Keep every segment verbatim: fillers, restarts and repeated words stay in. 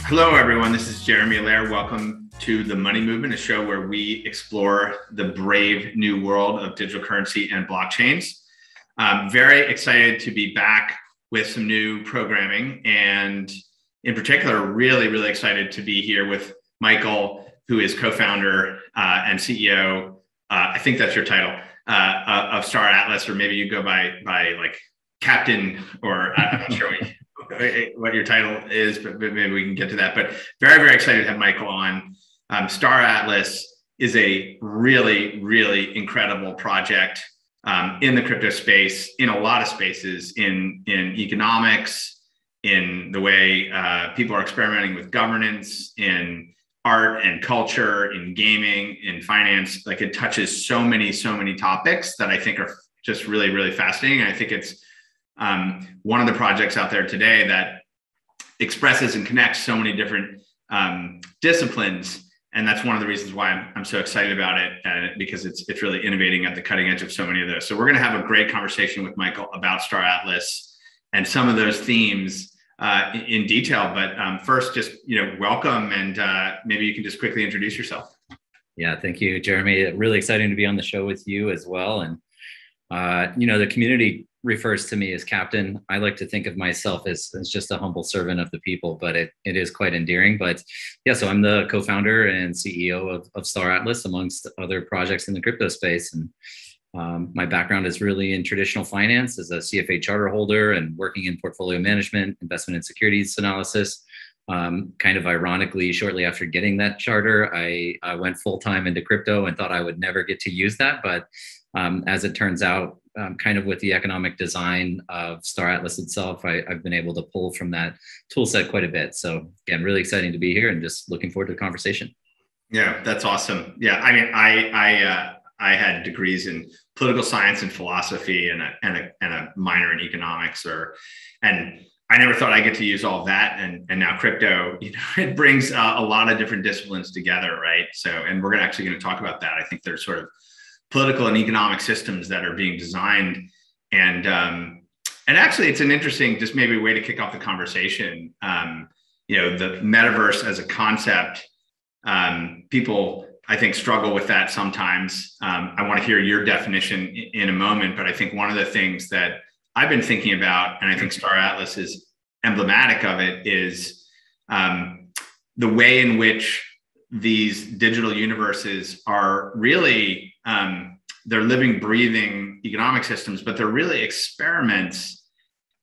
Hello, everyone. This is Jeremy Allaire. Welcome to The Money Movement, a show where we explore the brave new world of digital currency and blockchains. I'm very excited to be back with some new programming, and in particular, really, really excited to be here with Michael, who is co-founder uh, and C E O. Uh, I think that's your title uh, of Star Atlas, or maybe you go by by like Captain, or I'm not sure what, what your title is, but maybe we can get to that. But very, very excited to have Michael on. Um, Star Atlas is a really, really incredible project um, in the crypto space, in a lot of spaces, in, in economics, in the way uh, people are experimenting with governance, in art and culture, in gaming, in finance. Like, it touches so many, so many topics that I think are just really, really fascinating. And I think it's Um, one of the projects out there today that expresses and connects so many different um, disciplines. And that's one of the reasons why I'm, I'm so excited about it, uh, because it's, it's really innovating at the cutting edge of so many of those. So we're going to have a great conversation with Michael about Star Atlas and some of those themes uh, in, in detail. But um, first, just, you know, welcome. And uh, maybe you can just quickly introduce yourself. Yeah, thank you, Jeremy. Really exciting to be on the show with you as well. And, uh, you know, the community refers to me as Captain. I like to think of myself as, as just a humble servant of the people, but it, it is quite endearing. But yeah, so I'm the co-founder and C E O of, of Star Atlas, amongst other projects in the crypto space. And um, my background is really in traditional finance, as a C F A charter holder and working in portfolio management, investment and securities analysis. Um, kind of ironically, shortly after getting that charter, I, I went full-time into crypto and thought I would never get to use that. But um, as it turns out, Um, kind of with the economic design of Star Atlas itself, I, I've been able to pull from that tool set quite a bit. So again, really exciting to be here and just looking forward to the conversation. Yeah, that's awesome. Yeah, I mean, I I uh, I had degrees in political science and philosophy, and a, and a and a minor in economics, or and I never thought I'd get to use all of that. And and now crypto, you know, it brings uh, a lot of different disciplines together, right? So, and we're actually going to talk about that. I think there's sort of political and economic systems that are being designed. And um, and actually, it's an interesting, just maybe way to kick off the conversation. Um, you know, the metaverse as a concept, um, people, I think, struggle with that sometimes. Um, I want to hear your definition in, in a moment, but I think one of the things that I've been thinking about, and I think Star Atlas is emblematic of it, is um, the way in which these digital universes are really, um, they're living, breathing economic systems, but they're really experiments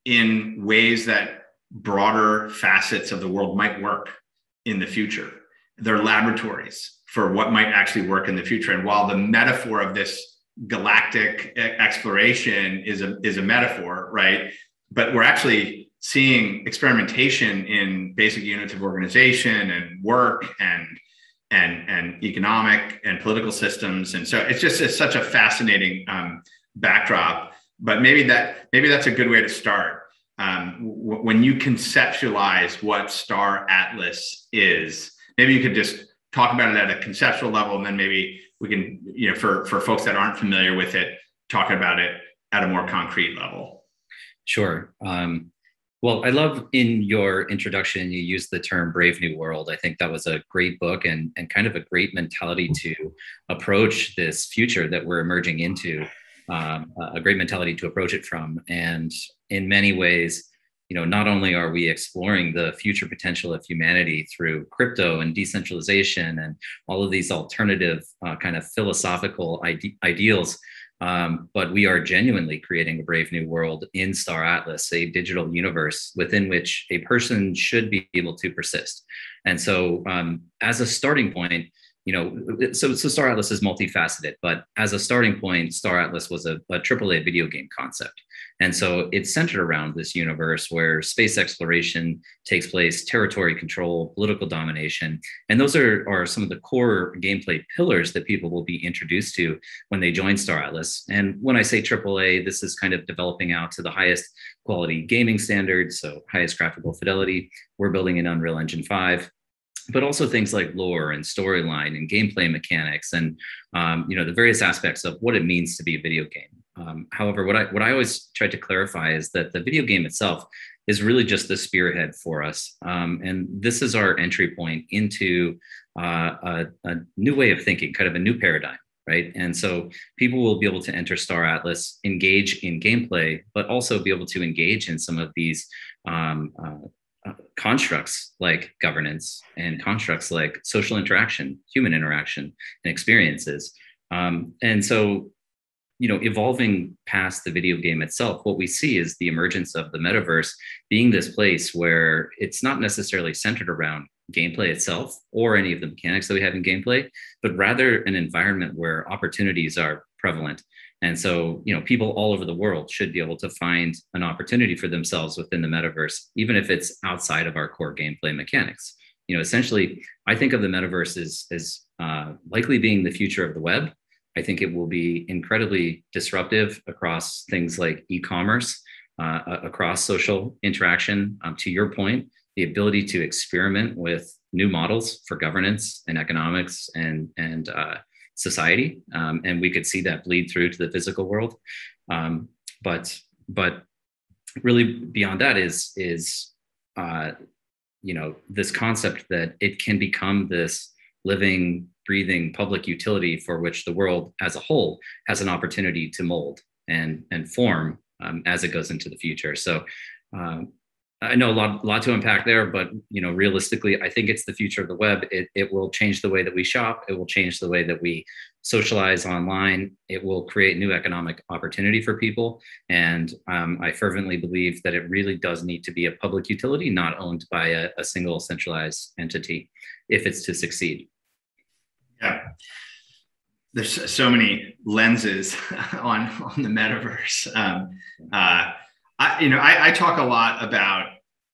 in ways that broader facets of the world might work in the future. They're laboratories for what might actually work in the future. And while the metaphor of this galactic exploration is a, is a metaphor, right? But we're actually seeing experimentation in basic units of organization and work and and and economic and political systems. And so it's just it's such a fascinating um, backdrop, but maybe that maybe that's a good way to start. Um, w- when you conceptualize what Star Atlas is, maybe you could just talk about it at a conceptual level, and then maybe we can, you know, for, for folks that aren't familiar with it, talk about it at a more concrete level. Sure. Um... Well, I love in your introduction, you used the term Brave New World. I think that was a great book and, and kind of a great mentality to approach this future that we're emerging into, um, a great mentality to approach it from. And in many ways, you know, not only are we exploring the future potential of humanity through crypto and decentralization and all of these alternative uh, kind of philosophical ide- ideals, Um, but we are genuinely creating a brave new world in Star Atlas, a digital universe within which a person should be able to persist. And so um, as a starting point, you know, so, so Star Atlas is multifaceted, but as a starting point, Star Atlas was a, a triple A video game concept. And so it's centered around this universe where space exploration takes place, territory control, political domination. And those are, are some of the core gameplay pillars that people will be introduced to when they join Star Atlas. And when I say triple A, this is kind of developing out to the highest quality gaming standards, so highest graphical fidelity. We're building in Unreal Engine five. But also things like lore and storyline and gameplay mechanics and, um, you know, the various aspects of what it means to be a video game. Um, however, what I what I always try to clarify is that the video game itself is really just the spearhead for us. Um, and this is our entry point into uh, a, a new way of thinking, kind of a new paradigm, right? And so people will be able to enter Star Atlas, engage in gameplay, but also be able to engage in some of these um, uh, Uh, constructs like governance and constructs like social interaction, human interaction, and experiences. Um, and so, you know, evolving past the video game itself, what we see is the emergence of the metaverse being this place where it's not necessarily centered around gameplay itself or any of the mechanics that we have in gameplay, but rather an environment where opportunities are prevalent. And so, you know, people all over the world should be able to find an opportunity for themselves within the metaverse, even if it's outside of our core gameplay mechanics. You know, essentially, I think of the metaverse as, as uh, likely being the future of the web. I think it will be incredibly disruptive across things like e-commerce, uh, across social interaction. Um, to your point, the ability to experiment with new models for governance and economics and, and, uh, society. Um, and we could see that bleed through to the physical world. Um, but, but really beyond that is, is uh, you know, this concept that it can become this living, breathing public utility for which the world as a whole has an opportunity to mold and, and form um, as it goes into the future. So um, I know a lot, lot to unpack there, but you know, realistically, I think it's the future of the web. It, it will change the way that we shop. It will change the way that we socialize online. It will create new economic opportunity for people. And um, I fervently believe that it really does need to be a public utility, not owned by a, a single centralized entity, if it's to succeed. Yeah. There's so many lenses on, on the metaverse. Um, uh, I, you know, I, I talk a lot about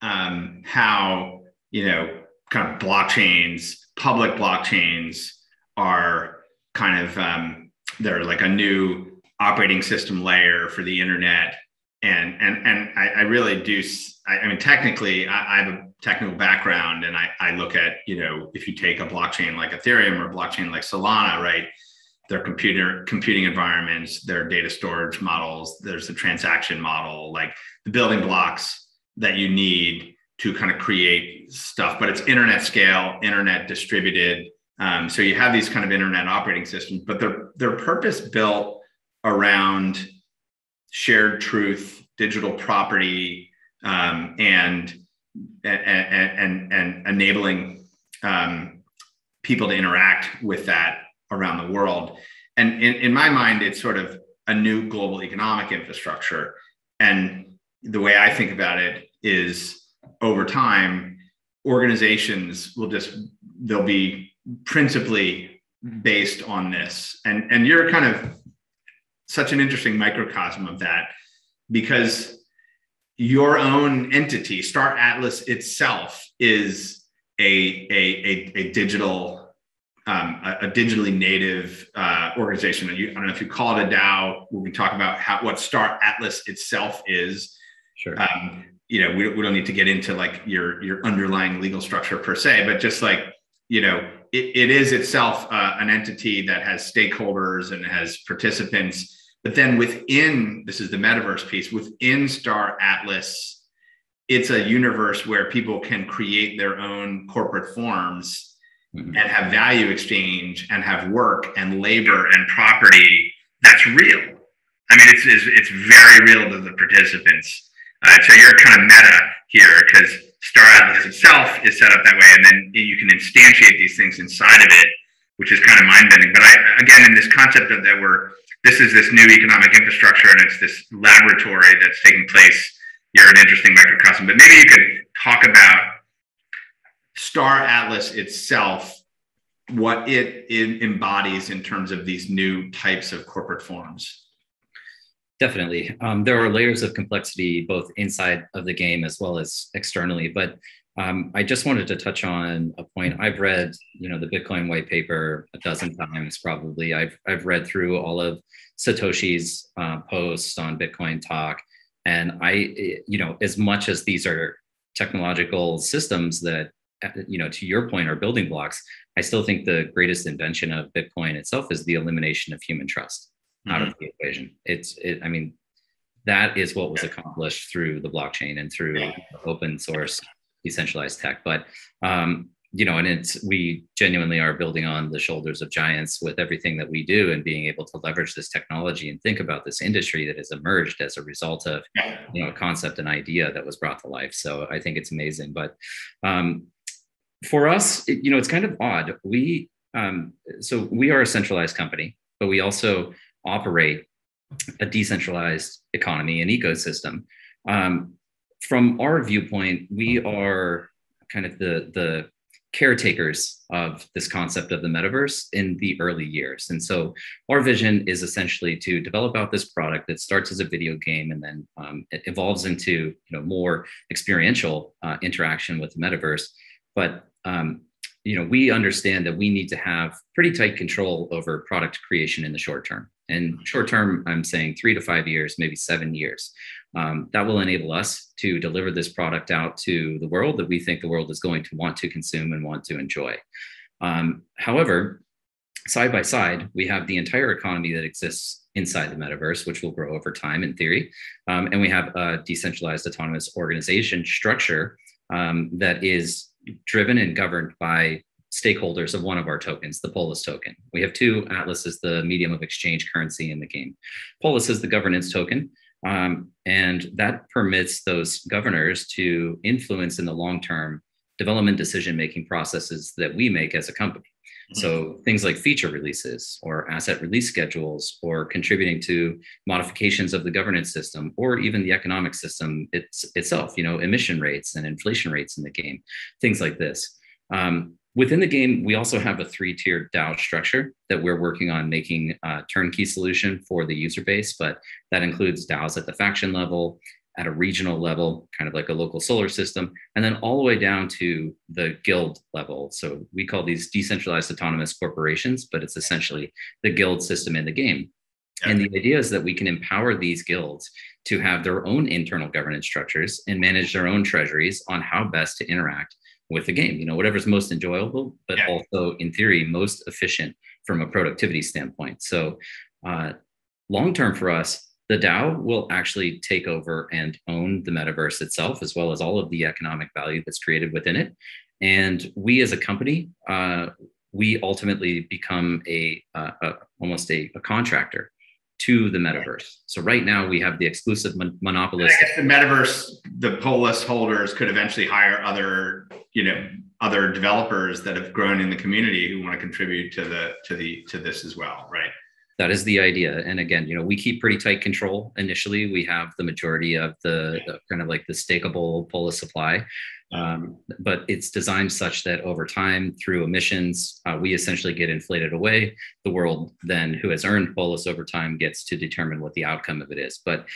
um, how, you know, kind of blockchains, public blockchains are kind of, um, they're like a new operating system layer for the internet. And, and, and I, I really do, I, I mean, technically, I, I have a technical background and I, I look at, you know, if you take a blockchain like Ethereum or a blockchain like Solana, right? Their computer computing environments, their data storage models, there's the transaction model, like the building blocks that you need to kind of create stuff, but it's internet scale, internet distributed. Um, so you have these kind of internet operating systems, but they're, they're purpose built around shared truth, digital property, um, and, and, and, and enabling um, people to interact with that around the world. And in, in my mind, it's sort of a new global economic infrastructure. And the way I think about it is over time, organizations will just, they'll be principally based on this. And, and you're kind of such an interesting microcosm of that, because your own entity, Star Atlas itself, is a, a, a, a digital Um, a, a digitally native uh, organization. You, I don't know if you call it a DAO. We can talk about how, what Star Atlas itself is. Sure. Um, you know, we, we don't need to get into like your your underlying legal structure per se, but just like, you know, it, it is itself uh, an entity that has stakeholders and has participants. But then within, this is the metaverse piece, within Star Atlas, it's a universe where people can create their own corporate forms. Mm-hmm. And have value exchange and have work and labor and property that's real. I mean, it's, it's, it's very real to the participants. Uh, so you're kind of meta here, because Star Atlas itself is set up that way. And then you can instantiate these things inside of it, which is kind of mind bending. But I, again, in this concept of that we're, this is this new economic infrastructure and it's this laboratory that's taking place. You're an interesting microcosm, but maybe you could talk about Star Atlas itself, what it, it embodies in terms of these new types of corporate forms. Definitely. Um, there are layers of complexity both inside of the game as well as externally. But um, I just wanted to touch on a point. I've read, you know, the Bitcoin white paper a dozen times probably. I've, I've read through all of Satoshi's uh, posts on Bitcoin Talk. And I, you know, as much as these are technological systems that, you know, to your point, are building blocks, I still think the greatest invention of Bitcoin itself is the elimination of human trust. mm-hmm. out of the equation. It's, it, I mean, that is what was accomplished through the blockchain and through yeah. open source decentralized tech. But, um, you know, and it's, we genuinely are building on the shoulders of giants with everything that we do and being able to leverage this technology and think about this industry that has emerged as a result of, you know, a concept and idea that was brought to life. So I think it's amazing. But um, for us, it, you know, it's kind of odd. We, um, so we are a centralized company, but we also operate a decentralized economy and ecosystem. Um, from our viewpoint, we are kind of the, the caretakers of this concept of the metaverse in the early years. And so our vision is essentially to develop out this product that starts as a video game and then um, it evolves into, you know, more experiential uh, interaction with the metaverse. But, um, you know, we understand that we need to have pretty tight control over product creation in the short term. And short term, I'm saying three to five years, maybe seven years. Um, that will enable us to deliver this product out to the world that we think the world is going to want to consume and want to enjoy. Um, however, side by side, we have the entire economy that exists inside the metaverse, which will grow over time in theory. Um, and we have a decentralized autonomous organization structure um, that is driven and governed by stakeholders of one of our tokens, the POLIS token. We have two. Atlas is the medium of exchange currency in the game. POLIS is the governance token, um, and that permits those governors to influence in the long-term development decision-making processes that we make as a company. So things like feature releases or asset release schedules or contributing to modifications of the governance system or even the economic system it's, itself, you know, emission rates and inflation rates in the game, things like this. Um, within the game, we also have a three-tiered DAO structure that we're working on making a turnkey solution for the user base, but that includes DAOs at the faction level, at a regional level, kind of like a local solar system, and then all the way down to the guild level. So we call these decentralized autonomous corporations, but it's essentially the guild system in the game. Okay. And the idea is that we can empower these guilds to have their own internal governance structures and manage their own treasuries on how best to interact with the game, you know, whatever's most enjoyable, but yeah. also in theory, most efficient from a productivity standpoint. So uh, long-term for us, the DAO will actually take over and own the metaverse itself, as well as all of the economic value that's created within it. And we as a company, uh, we ultimately become a, uh, a almost a, a contractor to the metaverse. So right now we have the exclusive mon monopolist. I guess the metaverse, the POLIS holders could eventually hire other, you know, other developers that have grown in the community who want to contribute to the to the to this as well, right? That is the idea. And again, you know, we keep pretty tight control. Initially, we have the majority of the, the kind of like the stakeable POLIS supply, um, but it's designed such that over time through emissions, uh, we essentially get inflated away. The world then who has earned POLIS over time gets to determine what the outcome of it is. But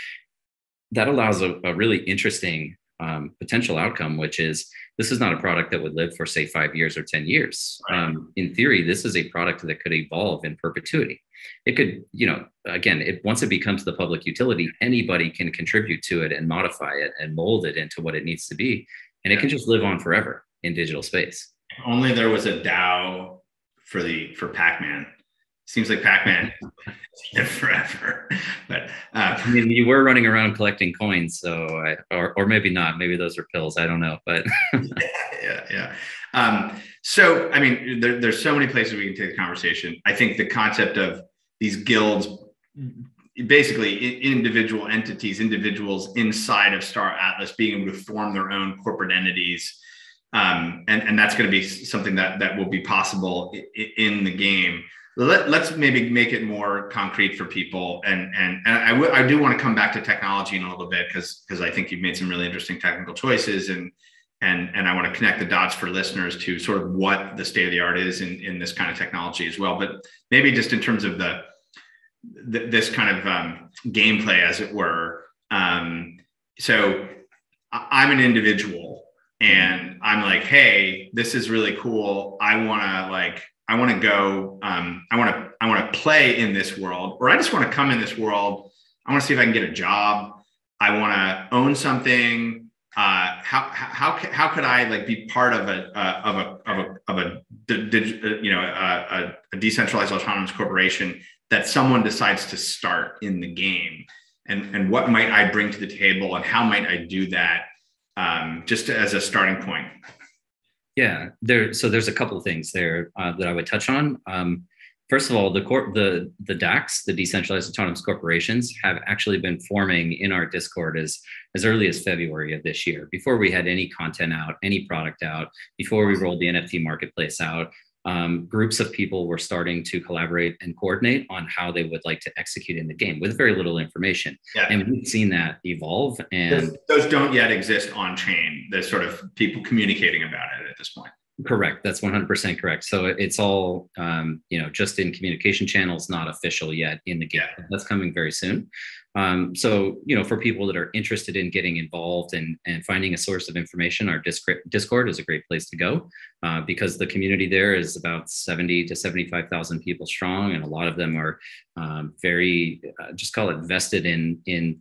that allows a, a really interesting um, potential outcome, which is this is not a product that would live for say five years or ten years. Um, in theory, this is a product that could evolve in perpetuity. It could, you know, again, it, once it becomes the public utility, anybody can contribute to it and modify it and mold it into what it needs to be. And it can just live on forever in digital space. If only there was a DAO for the, for Pac-Man. Seems like Pac-Man lived forever, but uh, I mean, you were running around collecting coins. So, I, or, or maybe not, maybe those were pills. I don't know, but yeah, yeah. yeah. Um, so, I mean, there, there's so many places we can take the conversation. I think the concept of these guilds, basically individual entities, individuals inside of Star Atlas being able to form their own corporate entities. Um, and, and that's going to be something that, that will be possible in the game. Let, let's maybe make it more concrete for people. And, and, and I, w I do want to come back to technology in a little bit because because I think you've made some really interesting technical choices. And, and, and I want to connect the dots for listeners to sort of what the state of the art is in, in this kind of technology as well. But maybe just in terms of the, the this kind of um, gameplay, as it were. Um, so I'm an individual and I'm like, hey, this is really cool. I want to like, I want to go, um, I want to, I want to play in this world, or I just want to come in this world. I want to see if I can get a job. I want to own something. Uh, how, how, how could I like be part of a, uh, of a, of a, of a, you know, a, a decentralized autonomous corporation that someone decides to start in the game, and, and what might I bring to the table and how might I do that, um, just as a starting point? Yeah, there. So there's a couple of things there uh, that I would touch on. Um, first of all, the, corp, the the D A X, the Decentralized Autonomous Corporations, have actually been forming in our Discord as, as early as February of this year, before we had any content out, any product out, before we rolled the N F T marketplace out. Um, groups of people were starting to collaborate and coordinate on how they would like to execute in the game with very little information. Yeah. And we've seen that evolve. And those, those don't yet exist on chain. There's sort of people communicating about it at this point. Correct. That's one hundred percent correct. So it's all, um, you know, just in communication channels, not official yet in the game. Yeah. That's coming very soon. Um, so, you know, for people that are interested in getting involved and, and finding a source of information, our Discord is a great place to go, uh, because the community there is about seventy to seventy-five thousand people strong. And a lot of them are um, very, uh, just call it vested in, in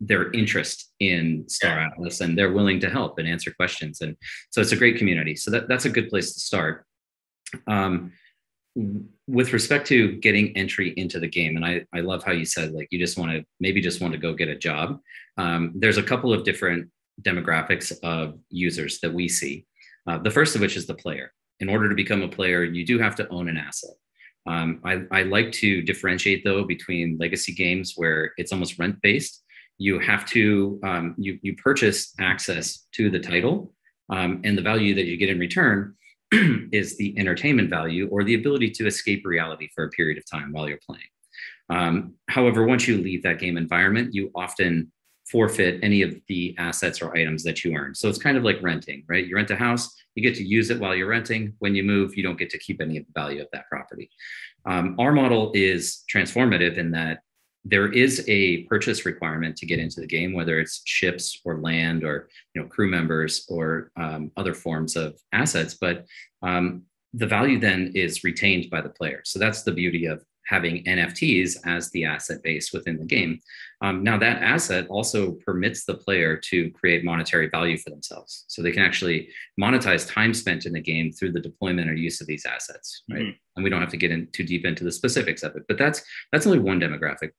their interest in Star Atlas, and they're willing to help and answer questions. And so it's a great community. So that, that's a good place to start. Um, With respect to getting entry into the game, and I, I love how you said, like, you just want to maybe just want to go get a job. Um, there's a couple of different demographics of users that we see. Uh, the first of which is the player. In order to become a player, you do have to own an asset. Um, I, I like to differentiate, though, between legacy games where it's almost rent-based. You have to, um, you, you purchase access to the title, um, and the value that you get in return is the entertainment value or the ability to escape reality for a period of time while you're playing. Um, however, once you leave that game environment, you often forfeit any of the assets or items that you earn. So it's kind of like renting, right? You rent a house, you get to use it while you're renting. When you move, you don't get to keep any of the value of that property. Um, our model is transformative in that there is a purchase requirement to get into the game, whether it's ships or land or, you know, crew members or um, other forms of assets. But um, the value then is retained by the player. So that's the beauty of having N F Ts as the asset base within the game. Um, now that asset also permits the player to create monetary value for themselves. So they can actually monetize time spent in the game through the deployment or use of these assets, right? Mm-hmm. And we don't have to get in too deep into the specifics of it, but that's, that's only one demographic.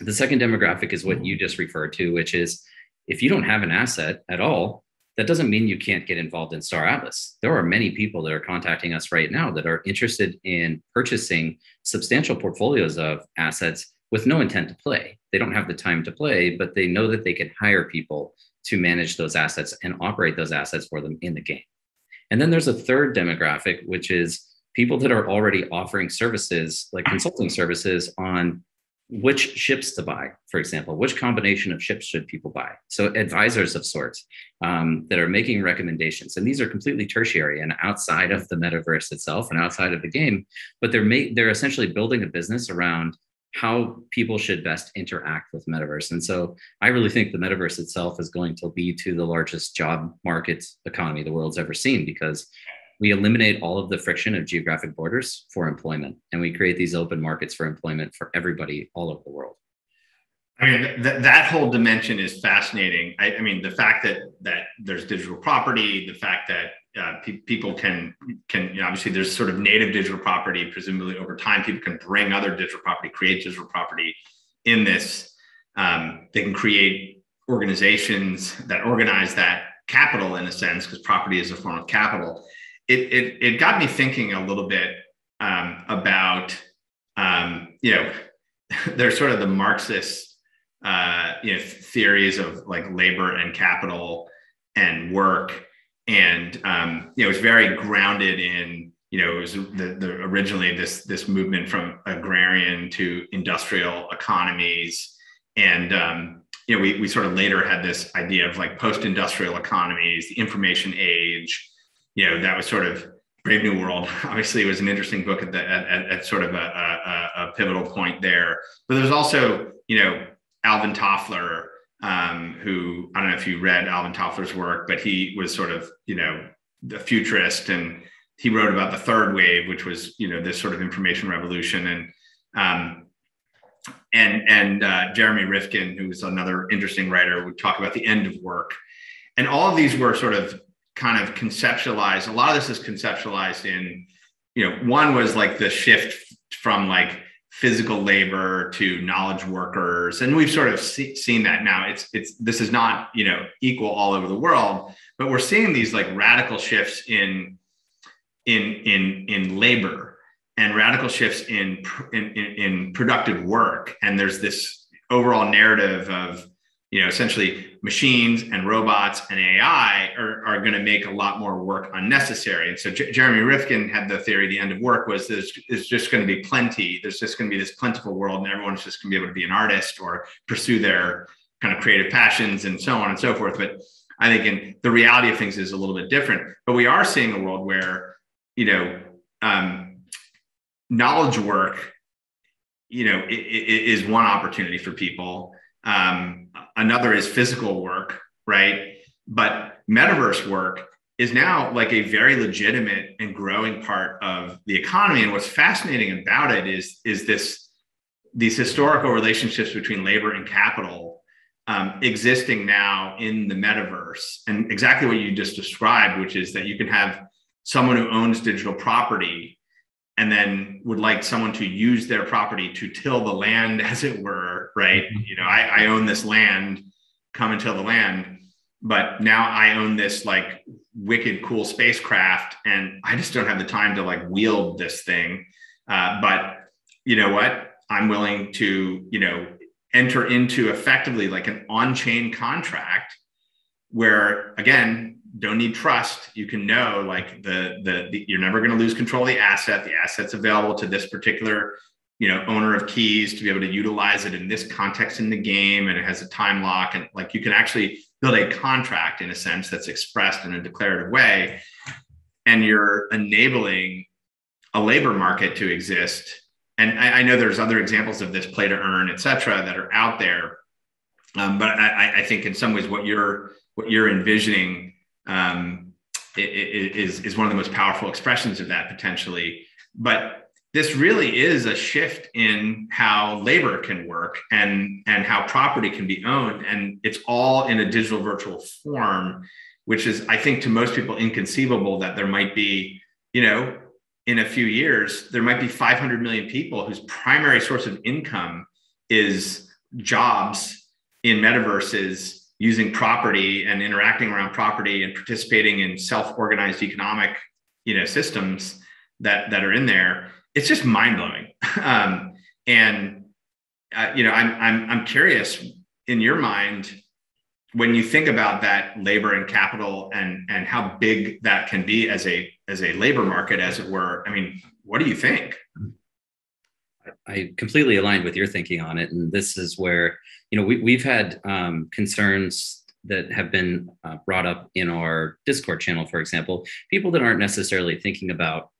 The second demographic is what you just referred to, which is if you don't have an asset at all, that doesn't mean you can't get involved in Star Atlas. There are many people that are contacting us right now that are interested in purchasing substantial portfolios of assets with no intent to play. They don't have the time to play, but they know that they can hire people to manage those assets and operate those assets for them in the game. And then there's a third demographic, which is people that are already offering services like consulting services on which ships to buy, for example, which combination of ships should people buy? So advisors of sorts um, that are making recommendations. And these are completely tertiary and outside of the metaverse itself and outside of the game, but they're, ma- they're essentially building a business around how people should best interact with metaverse. And so I really think the metaverse itself is going to lead to the largest job market economy the world's ever seen, because we eliminate all of the friction of geographic borders for employment, and we create these open markets for employment for everybody all over the world. I mean, th- that whole dimension is fascinating. I, I mean, the fact that that there's digital property, the fact that uh, pe- people can, can you know, obviously there's sort of native digital property, presumably over time, people can bring other digital property, create digital property in this. Um, they can create organizations that organize that capital in a sense, because property is a form of capital. It, it it got me thinking a little bit um, about, um, you know, there's sort of the Marxist, uh, you know, theories of like labor and capital and work. And, um, you know, it's very grounded in, you know, it was the, the originally this, this movement from agrarian to industrial economies. And, um, you know, we, we sort of later had this idea of like post-industrial economies, the information age. You know, that was sort of Brave New World. Obviously, it was an interesting book at the at, at, at sort of a, a, a pivotal point there. But there's also, you know, Alvin Toffler, um, who I don't know if you read Alvin Toffler's work, but he was sort of, you know, the futurist, and he wrote about the third wave, which was, you know, this sort of information revolution. And um, and and uh, Jeremy Rifkin, who was another interesting writer, would talk about the end of work, and all of these were sort of kind of conceptualized. A lot of this is conceptualized in, you know, one was like the shift from like physical labor to knowledge workers. And we've sort of see, seen that now. It's, it's, this is not, you know, equal all over the world, but we're seeing these like radical shifts in, in, in, in labor and radical shifts in, in, in productive work. And there's this overall narrative of, you know, essentially machines and robots and A I are, are going to make a lot more work unnecessary. And so J- Jeremy Rifkin had the theory, the end of work was there's, there's just going to be plenty. There's just going to be this plentiful world and everyone's just going to be able to be an artist or pursue their kind of creative passions and so on and so forth. But I think in the reality of things is a little bit different, but we are seeing a world where, you know, um, knowledge work, you know, it, it is one opportunity for people. Um, another is physical work, right? But metaverse work is now like a very legitimate and growing part of the economy. And what's fascinating about it is, is this, these historical relationships between labor and capital um, existing now in the metaverse. And exactly what you just described, which is that you can have someone who owns digital property and then would like someone to use their property to till the land, as it were, right? You know, I, I own this land, come and till the land, but now I own this like wicked cool spacecraft and I just don't have the time to like wield this thing. Uh, but you know what? I'm willing to, you know, enter into effectively like an on-chain contract where, again, don't need trust. You can know like the, the, the you're never going to lose control of the asset. The asset's available to this particular, you know, owner of keys to be able to utilize it in this context in the game. And it has a time lock. And like, you can actually build a contract in a sense that's expressed in a declarative way. And you're enabling a labor market to exist. And I, I know there's other examples of this play to earn, et cetera, that are out there. Um, but I, I think in some ways what you're, what you're envisioning Um, it, it is, is one of the most powerful expressions of that potentially. But this really is a shift in how labor can work and, and how property can be owned. And it's all in a digital virtual form, which is, I think, to most people inconceivable that there might be, you know, in a few years, there might be five hundred million people whose primary source of income is jobs in metaverses, using property and interacting around property and participating in self-organized economic, you know, systems that, that are in there. It's just mind-blowing. Um, and, uh, you know, I'm, I'm, I'm curious in your mind, when you think about that labor and capital and, and how big that can be as a, as a labor market, as it were, I mean, what do you think? I completely aligned with your thinking on it. And this is where, you know, we, we've had um, concerns that have been uh, brought up in our Discord channel, for example, people that aren't necessarily thinking about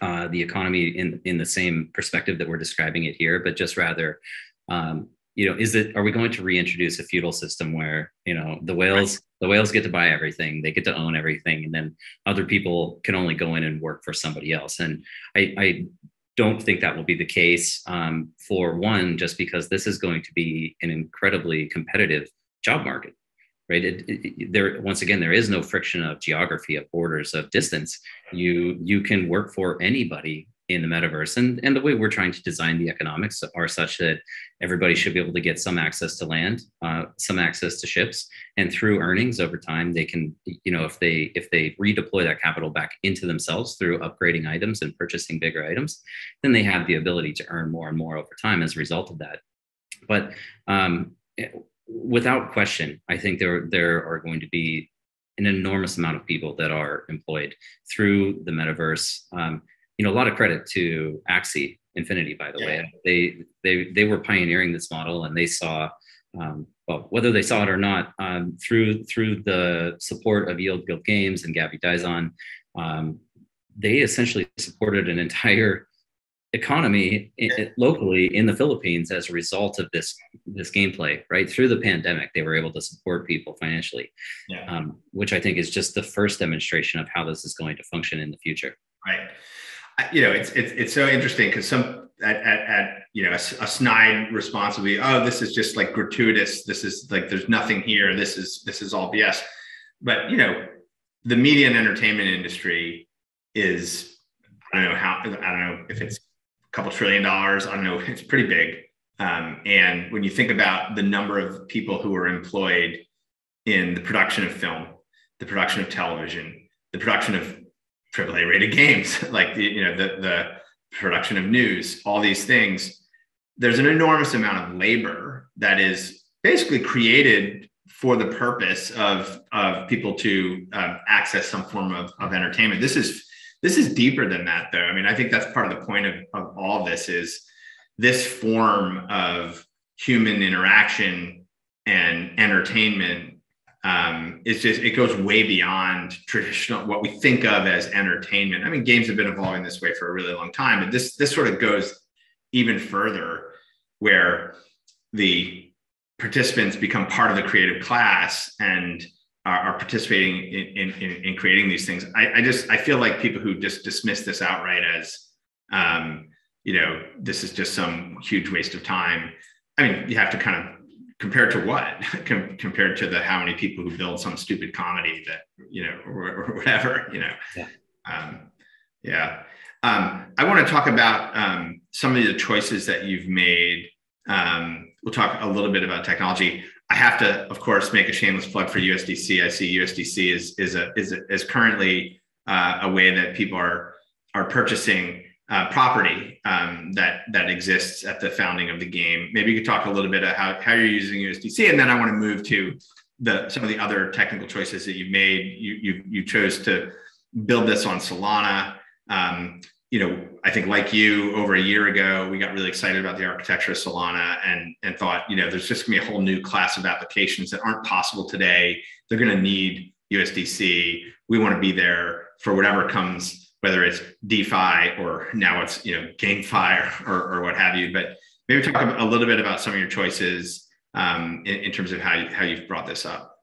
uh, the economy in, in the same perspective that we're describing it here, but just rather, um, you know, is it, are we going to reintroduce a feudal system where, you know, the whales, right. the whales get to buy everything, they get to own everything, and then other people can only go in and work for somebody else. And I, I don't think that will be the case um, for one, just because this is going to be an incredibly competitive job market, right? It, it, there, once again, there is no friction of geography, of borders, of distance. You you can work for anybody in the metaverse. And, and the way we're trying to design the economics are such that everybody should be able to get some access to land, uh, some access to ships, and through earnings over time, they can, you know, if they if they redeploy that capital back into themselves through upgrading items and purchasing bigger items, then they have the ability to earn more and more over time as a result of that. But um, without question, I think there, there are going to be an enormous amount of people that are employed through the metaverse. Um, You know, a lot of credit to Axie Infinity, by the yeah. way. They they they were pioneering this model, and they saw, um, well, whether they saw it or not, um, through through the support of Yield Guild Games and Gabby Dizon, um, they essentially supported an entire economy in, locally in the Philippines as a result of this this gameplay. Right through the pandemic, they were able to support people financially, yeah. um, which I think is just the first demonstration of how this is going to function in the future. Right. You know, it's it's it's so interesting because some at, at, at you know a, a snide response will be, oh, this is just like gratuitous. This is like there's nothing here. This is this is all B S. But you know, the media and entertainment industry is I don't know how I don't know if it's couple trillion dollars. I don't know. It's pretty big. Um, and when you think about the number of people who are employed in the production of film, the production of television, the production of triple A rated games, like the, you know, the, the production of news, all these things, there's an enormous amount of labor that is basically created for the purpose of, of people to um, access some form of, of entertainment. This is, this is deeper than that, though. I mean, I think that's part of the point of, of all this is this form of human interaction and entertainment. Um, it's just, it goes way beyond traditional, what we think of as entertainment. I mean, games have been evolving this way for a really long time, but this, this sort of goes even further, where the participants become part of the creative class and are, are participating in, in, in creating these things. I, I just, I feel like people who just dismiss this outright as, um, you know, this is just some huge waste of time. I mean, you have to kind of compare to what? Com- compared to the how many people who build some stupid comedy that, you know, or, or whatever, you know. Yeah. Um, yeah. Um, I want to talk about um, some of the choices that you've made. Um, we'll talk a little bit about technology. I have to, of course, make a shameless plug for U S D C. I see U S D C is is a, is, a, is currently uh, a way that people are are purchasing uh, property um, that that exists at the founding of the game. Maybe you could talk a little bit about how, how you're using U S D C, and then I want to move to the some of the other technical choices that you made. You you you chose to build this on Solana. Um, you know, I think like you, over a year ago, we got really excited about the architecture of Solana and, and thought, you know, there's just gonna be a whole new class of applications that aren't possible today. They're gonna need U S D C. We wanna be there for whatever comes, whether it's DeFi or now it's, you know, GameFi or, or, or what have you. But maybe talk a little bit about some of your choices um, in, in terms of how, you, how you've brought this up.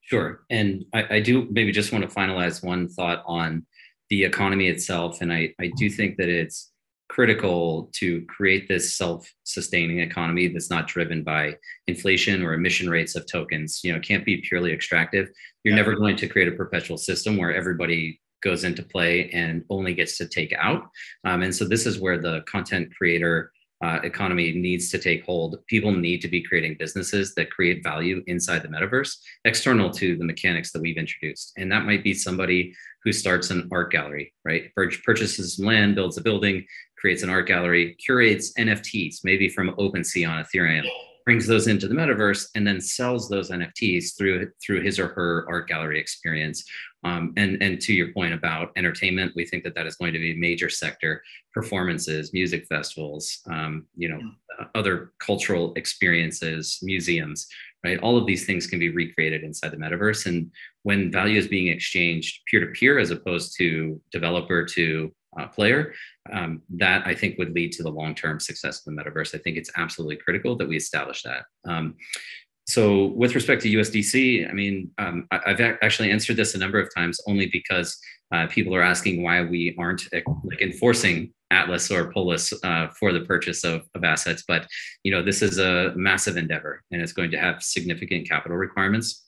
Sure, and I, I do maybe just wanna finalize one thought on the economy itself. And I, I do think that it's critical to create this self-sustaining economy that's not driven by inflation or emission rates of tokens. You know, it can't be purely extractive. You're yeah. never going to create a perpetual system where everybody goes into play and only gets to take out. Um, and so this is where the content creator uh, economy needs to take hold. People need to be creating businesses that create value inside the metaverse, external to the mechanics that we've introduced. And that might be somebody who starts an art gallery, right? Purchases land, builds a building, creates an art gallery, curates N F Ts, maybe from OpenSea on Ethereum, brings those into the metaverse, and then sells those N F Ts through through his or her art gallery experience. Um, and, and to your point about entertainment, we think that that is going to be a major sector, performances, music festivals, um, you know, yeah. other cultural experiences, museums, right? All of these things can be recreated inside the metaverse. And when value is being exchanged peer-to-peer as opposed to developer to uh, player, um, that I think would lead to the long-term success of the metaverse. I think it's absolutely critical that we establish that. Um, So with respect to U S D C, I mean, um, I've actually answered this a number of times only because uh, people are asking why we aren't like enforcing Atlas or POLIS uh, for the purchase of, of assets. But, you know, this is a massive endeavor and it's going to have significant capital requirements.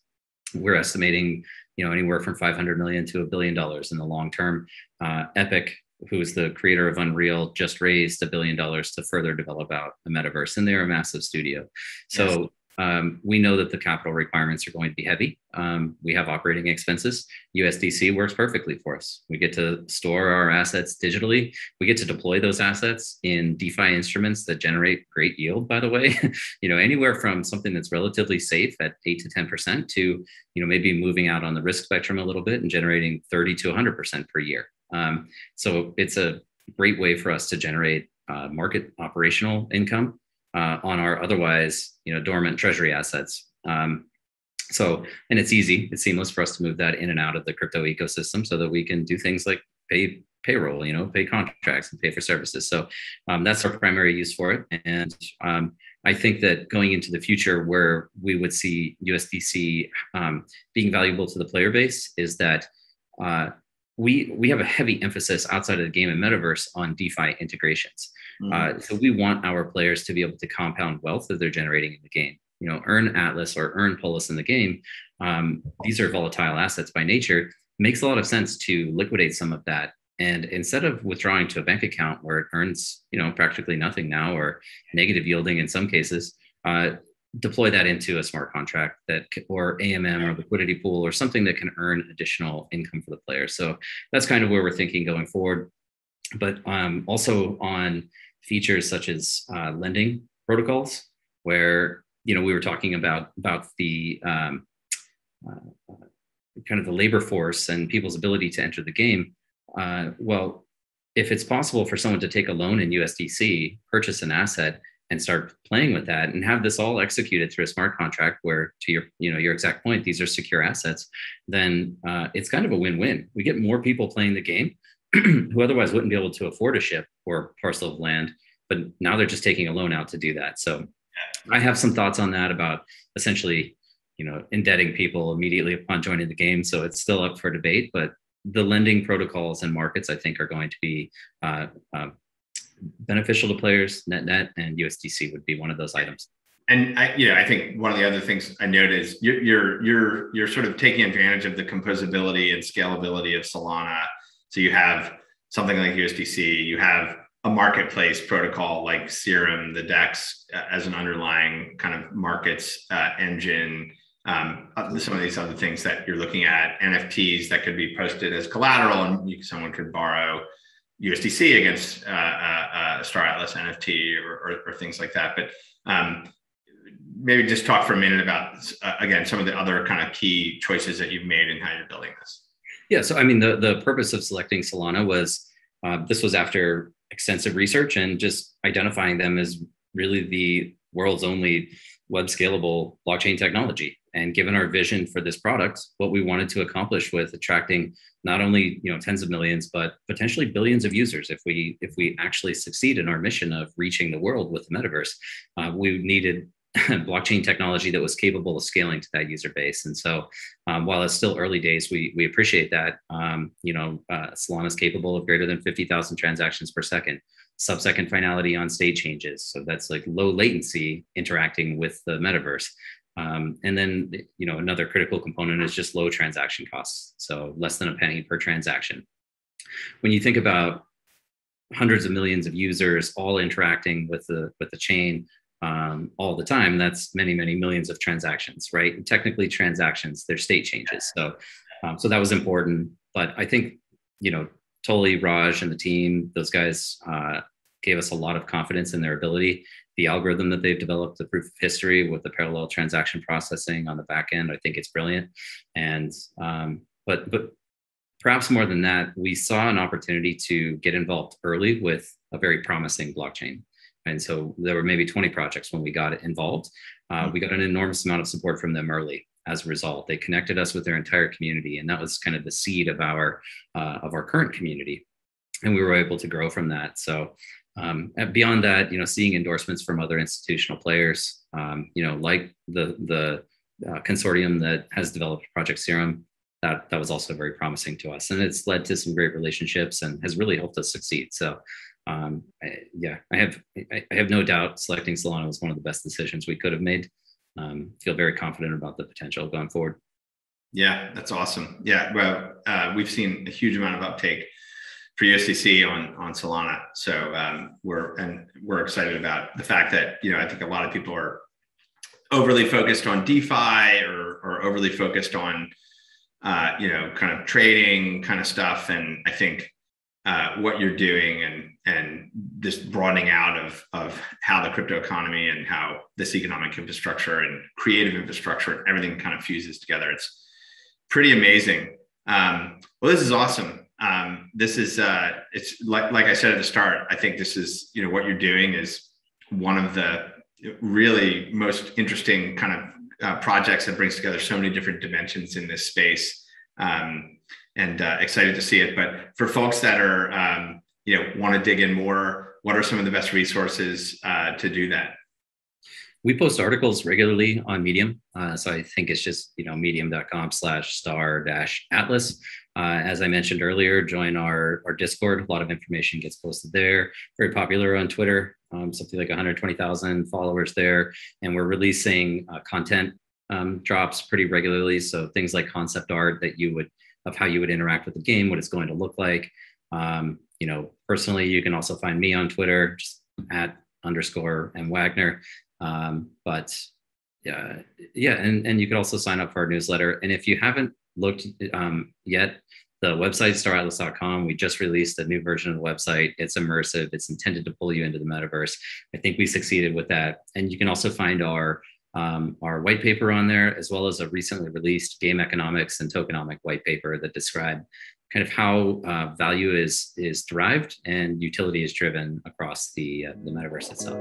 We're estimating, you know, anywhere from five hundred million dollars to a billion dollars in the long term. Uh, Epic, who is the creator of Unreal, just raised a billion dollars to further develop out the metaverse, and they're a massive studio. So. Yes. Um, we know that the capital requirements are going to be heavy. Um, we have operating expenses. U S D C works perfectly for us. We get to store our assets digitally. We get to deploy those assets in DeFi instruments that generate great yield, by the way, you know, anywhere from something that's relatively safe at eight to ten percent to, you know, maybe moving out on the risk spectrum a little bit and generating thirty to one hundred percent per year. Um, so it's a great way for us to generate uh, market operational income Uh, on our otherwise, you know, dormant treasury assets. Um, so, and it's easy, it's seamless for us to move that in and out of the crypto ecosystem so that we can do things like pay payroll, you know, pay contracts and pay for services. So um, that's our primary use for it. And um, I think that going into the future where we would see U S D C um, being valuable to the player base is that uh, we we have a heavy emphasis outside of the game and metaverse on DeFi integrations. Uh, so we want our players to be able to compound wealth that they're generating in the game. You know, earn Atlas or earn Polis in the game. Um, these are volatile assets by nature. Makes a lot of sense to liquidate some of that And instead of withdrawing to a bank account where it earns, you know, practically nothing now or negative yielding in some cases, uh, deploy that into a smart contract that, or A M M or liquidity pool or something that can earn additional income for the player. So that's kind of where we're thinking going forward. But um, also on features such as uh, lending protocols, where, you know, we were talking about about the um, uh, kind of the labor force and people's ability to enter the game. Uh, well, if it's possible for someone to take a loan in U S D C, purchase an asset, and start playing with that, and have this all executed through a smart contract, where, to your, you know, your exact point, these are secure assets, then uh, it's kind of a win-win. We get more people playing the game who otherwise wouldn't be able to afford a ship or a parcel of land, but now they're just taking a loan out to do that. So I have some thoughts on that about essentially, you know, indebting people immediately upon joining the game. So it's still up for debate, but the lending protocols and markets, I think, are going to be uh, uh, beneficial to players, net-net, and U S D C would be one of those items. And I, yeah, I think one of the other things I noted is you're, you're, you're, you're sort of taking advantage of the composability and scalability of Solana. So you have something like U S D C, you have a marketplace protocol like Serum, the DAX uh, as an underlying kind of markets uh, engine, um, some of these other things that you're looking at, N F Ts that could be posted as collateral, and you, someone could borrow U S D C against uh, uh, Star Atlas N F T or, or, or things like that. But um, maybe just talk for a minute about, uh, again, some of the other kind of key choices that you've made in how you're building this. Yeah, so I mean, the, the purpose of selecting Solana was, uh, this was after extensive research and just identifying them as really the world's only web scalable blockchain technology. And given our vision for this product, what we wanted to accomplish with attracting not only, you know, tens of millions, but potentially billions of users, if we if we actually succeed in our mission of reaching the world with the metaverse, uh, we needed blockchain technology that was capable of scaling to that user base. And so um, while it's still early days, we we appreciate that, um, you know, uh, Solana is capable of greater than fifty thousand transactions per second, sub-second finality on state changes. So that's like low latency interacting with the metaverse. Um, and then, you know, another critical component is just low transaction costs. So less than a penny per transaction. When you think about hundreds of millions of users all interacting with the, with the chain, um, all the time, that's many, many millions of transactions, right? And technically transactions, they're state changes. So, um, so that was important, but I think, you know, Tolly, Raj and the team, those guys, uh, gave us a lot of confidence in their ability. The algorithm that they've developed, the proof of history with the parallel transaction processing on the back end, I think it's brilliant. And, um, but, but perhaps more than that, we saw an opportunity to get involved early with a very promising blockchain. And so there were maybe twenty projects when we got involved. Uh, we got an enormous amount of support from them early. As a result, they connected us with their entire community, and that was kind of the seed of our uh, of our current community, and we were able to grow from that. So um, beyond that, you know, seeing endorsements from other institutional players, um, you know, like the the uh, consortium that has developed Project Serum, that that was also very promising to us, and it's led to some great relationships and has really helped us succeed. So. Um, I, yeah, I have, I, I have no doubt selecting Solana was one of the best decisions we could have made. Um, feel very confident about the potential going forward. Yeah, that's awesome. Yeah. Well, uh, we've seen a huge amount of uptake for U S D C on, on Solana. So, um, we're, and we're excited about the fact that, you know, I think a lot of people are overly focused on DeFi or, or overly focused on, uh, you know, kind of trading kind of stuff. And I think, Uh, what you're doing and and this broadening out of of how the crypto economy and how this economic infrastructure and creative infrastructure and everything kind of fuses together. It's pretty amazing. Um, well, this is awesome. Um, this is uh, it's like like I said at the start. I think this is, you know, what you're doing is one of the really most interesting kind of uh, projects that brings together so many different dimensions in this space. Um, and uh, excited to see it. But for folks that are, um, you know, want to dig in more, what are some of the best resources uh, to do that? We post articles regularly on Medium. Uh, so I think it's just, you know, medium.com slash star dash atlas. Uh, as I mentioned earlier, join our, our Discord. A lot of information gets posted there. Very popular on Twitter, um, something like one hundred twenty thousand followers there. And we're releasing uh, content um, drops pretty regularly. So things like concept art that you would, of how you would interact with the game, what it's going to look like, Um, you know, personally, you can also find me on Twitter, just at underscore M Wagner. Um, but yeah, yeah, and, and you could also sign up for our newsletter. And if you haven't looked um, yet, the website, star atlas dot com, we just released a new version of the website. It's immersive. It's intended to pull you into the metaverse. I think we succeeded with that. And you can also find our Um, our white paper on there, as well as a recently released game economics and tokenomic white paper that describe kind of how uh, value is is derived and utility is driven across the, uh, the metaverse itself.